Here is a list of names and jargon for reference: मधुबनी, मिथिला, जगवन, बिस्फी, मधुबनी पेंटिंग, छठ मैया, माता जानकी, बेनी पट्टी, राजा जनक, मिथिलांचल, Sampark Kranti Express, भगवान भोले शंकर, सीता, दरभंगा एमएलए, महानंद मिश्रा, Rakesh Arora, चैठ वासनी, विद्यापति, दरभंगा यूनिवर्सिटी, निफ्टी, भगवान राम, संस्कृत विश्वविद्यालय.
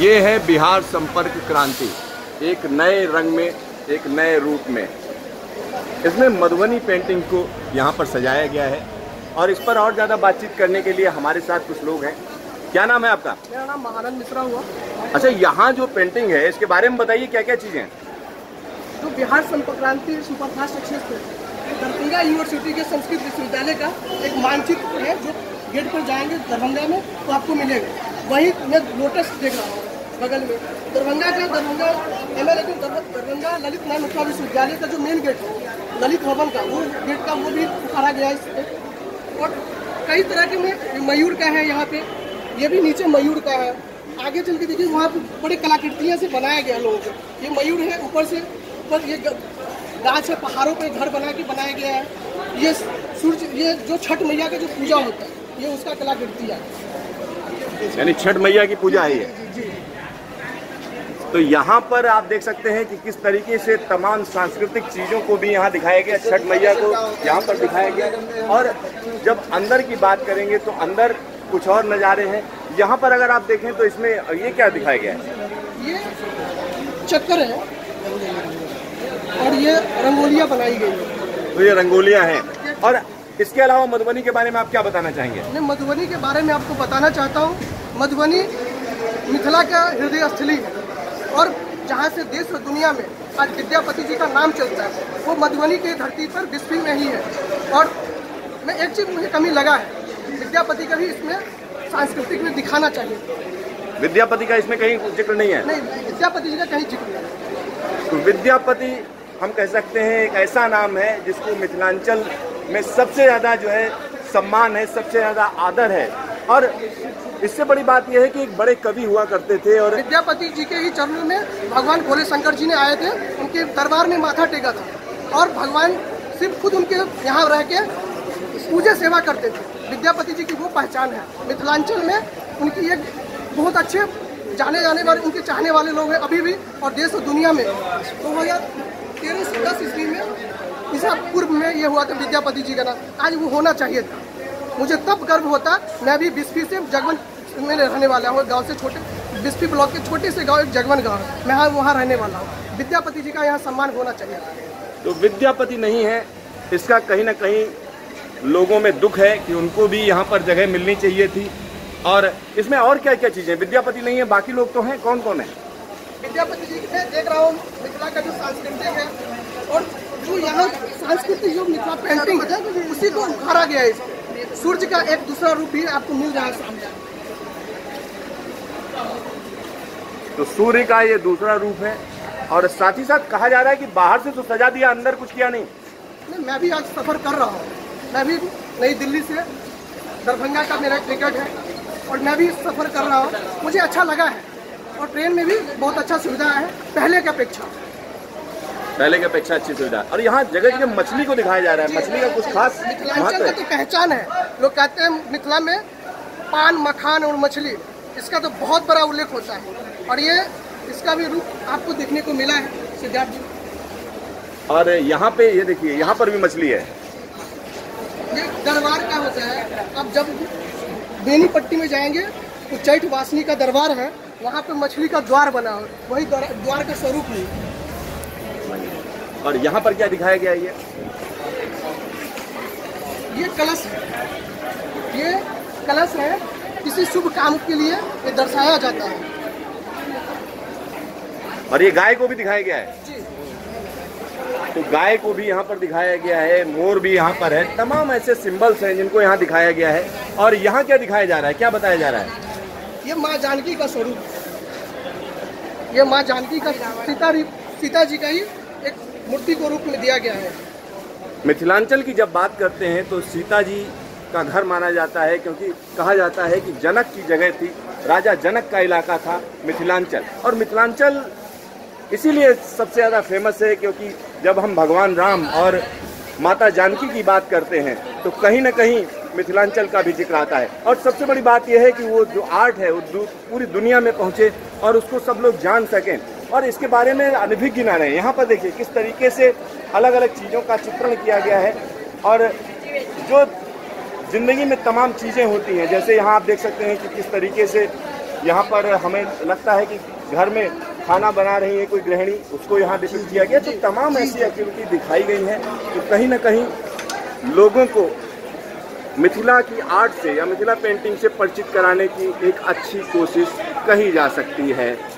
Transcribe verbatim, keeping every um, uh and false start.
ये है बिहार संपर्क क्रांति, एक नए रंग में, एक नए रूप में। इसमें मधुबनी पेंटिंग को यहाँ पर सजाया गया है और इस पर और ज़्यादा बातचीत करने के लिए हमारे साथ कुछ लोग हैं। क्या नाम है आपका? मेरा नाम महानंद मिश्रा हुआ। अच्छा, यहाँ जो पेंटिंग है इसके बारे में बताइए, क्या क्या चीज़ें हैं? तो बिहार संपर्क क्रांति सुपरफास्ट एक्सप्रेस दरभंगा यूनिवर्सिटी के संस्कृत विश्वविद्यालय का एक मानचित्र है, जो गेट पर जाएंगे दरभंगा में तो आपको मिलेगा। वही मैं लोटस देख रहा हूँ बगल में, दरभंगा का दरभंगा एमएलए के दरभंगा ललित नानुकारी विश्वविद्यालय का जो मेन गेट है, ललित भवन का वो गेट का वो भी उखाड़ा गया है। और कई तरह के में मयूर का है यहाँ पे, ये भी नीचे मयूर का है। आगे चल के देखिए वहाँ पे बड़े कलाकृतियाँ से बनाया गया लोगों को। ये मयूर है, ऊपर से ऊपर ये गाछ है, पहाड़ों पर घर बना के बनाया गया है। ये सूर्य, ये जो छठ मैया का जो पूजा होता है, ये उसका कलाकृति है, यानी छठ मैया की पूजा है ये। तो यहाँ पर आप देख सकते हैं कि किस तरीके से तमाम सांस्कृतिक चीज़ों को भी यहाँ दिखाया गया, छठ मैया को यहाँ पर दिखाया गया। और जब अंदर की बात करेंगे तो अंदर कुछ और नज़ारे हैं। यहाँ पर अगर आप देखें तो इसमें ये क्या दिखाया गया है? ये चक्कर है और ये रंगोलियाँ बनाई गई है। तो ये रंगोलियाँ हैं। और इसके अलावा मधुबनी के बारे में आप क्या बताना चाहेंगे? मैं मधुबनी के बारे में आपको बताना चाहता हूँ, मधुबनी मिथिला का हृदय स्थली है और जहाँ से देश और दुनिया में आज विद्यापति जी का नाम चलता है, वो मधुबनी के धरती पर विश्व में ही है। और मैं एक चीज़ मुझे कमी लगा है, विद्यापति का भी इसमें सांस्कृतिक में दिखाना चाहिए। विद्यापति का इसमें कहीं जिक्र नहीं है? नहीं, विद्यापति जी का कहीं जिक्र नहीं है। विद्यापति हम कह सकते हैं एक ऐसा नाम है जिसको मिथिलांचल में सबसे ज़्यादा जो है सम्मान है, सबसे ज़्यादा आदर है। और इससे बड़ी बात यह है कि एक बड़े कवि हुआ करते थे और विद्यापति जी के ही चरणों में भगवान भोले शंकर जी ने आए थे, उनके दरबार में माथा टेका था और भगवान सिर्फ खुद उनके यहाँ रह के पूजा सेवा करते थे। विद्यापति जी की वो पहचान है मिथिलांचल में, उनकी एक बहुत अच्छे जाने जाने वाले, उनके चाहने वाले लोग हैं अभी भी और देश और दुनिया में। दो हज़ार तेरह से दस ईस्वी में इस पूर्व में ये हुआ था विद्यापति जी का नाम, आज वो होना चाहिए था। मुझे तब गर्व होता, मैं भी बिस्फी से जगवन में रहने वाला हूँ, गांव से छोटे बिस्फी ब्लॉक के छोटे से गांव एक जगवन गांव है, मैं वहाँ रहने वाला हूँ। विद्यापति जी का यहाँ सम्मान होना चाहिए। तो विद्यापति नहीं है, इसका कहीं ना कहीं लोगों में दुख है कि उनको भी यहाँ पर जगह मिलनी चाहिए थी। और इसमें और क्या क्या चीज़ें? विद्यापति नहीं है, बाकी लोग तो हैं, कौन कौन है? विद्यापति जी मैं देख रहा हूँ मिथिला का जो सांस्कृतिक है और जो यहाँ सांस्कृतिक जो मिथिला पेंटिंग है उसी को उखाड़ा गया है। सूर्य का एक दूसरा रूप भी आपको मिल रहा है सामने, तो सूर्य का ये दूसरा रूप है। और साथ ही साथ कहा जा रहा है कि बाहर से तो सजा दिया, अंदर कुछ किया नहीं। नहीं, मैं भी आज सफर कर रहा हूँ, मैं भी नई दिल्ली से दरभंगा का मेरा टिकट है और मैं भी सफर कर रहा हूँ, मुझे अच्छा लगा है। और ट्रेन में भी बहुत अच्छा सुविधा है पहले की अपेक्षा, पहले की अपेक्षा अच्छी सुविधा। और यहाँ जगह जगह मछली को दिखाया जा रहा है, मछली का कुछ खास मिथिलांचल का तो पहचान है। लोग कहते हैं मिथिला में पान मखान और मछली, इसका तो बहुत बड़ा उल्लेख होता है और ये इसका भी रूप आपको देखने को मिला है सिद्धार्थ जी। और यहाँ पे ये देखिए, यहाँ पर भी मछली है। ये दरबार का होता है, आप जब बेनी पट्टी में जाएंगे तो चैठ वासनी का दरबार है, वहाँ पे मछली का द्वार बना हो, वही द्वार का स्वरूप है। और यहाँ पर क्या दिखाया गया है? ये ये कलश है, ये कलश है, किसी शुभ काम के लिए ये दर्शाया जाता है। और ये गाय को भी दिखाया गया है जी। तो गाय को भी यहाँ पर दिखाया गया है, मोर भी यहाँ पर है, तमाम ऐसे सिंबल्स हैं जिनको यहाँ दिखाया गया है। और यहाँ क्या दिखाया जा रहा है, क्या बताया जा रहा है? ये माँ जानकी का स्वरूप, ये माँ जानकी का सीता सीता जी का ही एक मूर्ति को रूप में दिया गया है। मिथिलांचल की जब बात करते हैं तो सीता जी का घर माना जाता है, क्योंकि कहा जाता है कि जनक की जगह थी, राजा जनक का इलाका था मिथिलांचल। और मिथिलांचल इसीलिए सबसे ज़्यादा फेमस है क्योंकि जब हम भगवान राम और माता जानकी की बात करते हैं तो कहीं ना कहीं मिथिलांचल का भी जिक्र आता है। और सबसे बड़ी बात यह है कि वो जो आर्ट है वो पूरी दुनिया में पहुंचे और उसको सब लोग जान सकें और इसके बारे में अनभिज्ञ ना रहे। यहाँ पर देखिए किस तरीके से अलग अलग चीज़ों का चित्रण किया गया है और जो ज़िंदगी में तमाम चीज़ें होती हैं, जैसे यहाँ आप देख सकते हैं कि किस तरीके से यहाँ पर हमें लगता है कि घर में खाना बना रही है कोई गृहिणी, उसको यहाँ डिपिक्ट किया गया। तो तमाम ऐसी एक्टिविटी दिखाई गई हैं जो कहीं ना कहीं लोगों को मिथिला की आर्ट से या मिथिला पेंटिंग से परिचित कराने की एक अच्छी कोशिश कही जा सकती है।